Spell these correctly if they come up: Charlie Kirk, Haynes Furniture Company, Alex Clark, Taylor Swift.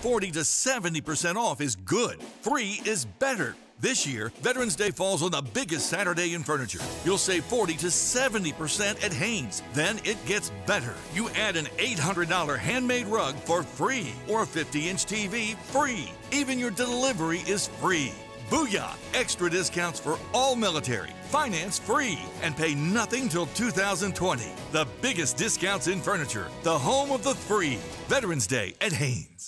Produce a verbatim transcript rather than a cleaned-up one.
forty to seventy percent off is good. Free is better. This year, Veterans Day falls on the biggest Saturday in furniture. You'll save forty to seventy percent at Haynes. Then it gets better. You add an eight hundred dollar handmade rug for free or a fifty inch T V free. Even your delivery is free. Booyah! Extra discounts for all military. Finance free and pay nothing till two thousand twenty. The biggest discounts in furniture. The home of the free. Veterans Day at Haynes.